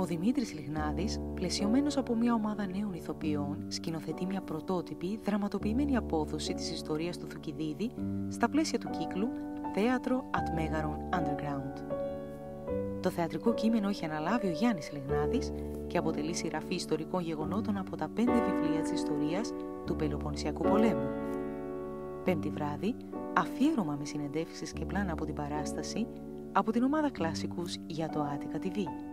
Ο Δημήτρης Λιγνάδης, πλαισιωμένος από μια ομάδα νέων ηθοποιών, σκηνοθετεί μια πρωτότυπη, δραματοποιημένη απόδοση της ιστορίας του Θουκυδίδη στα πλαίσια του κύκλου ΘΕΑΤΡΟ@MEGARON Underground. Το θεατρικό κείμενο έχει αναλάβει ο Γιάννης Λιγνάδης και αποτελεί συγγραφή ιστορικών γεγονότων από τα 5 βιβλία της ιστορίας του Πελοποννησιακού Πολέμου. Πέμπτη βράδυ, αφιέρωμα με συνεντεύξεις και πλάνα από την παράσταση από την ομάδα κλασικούς για το Άτικα TV.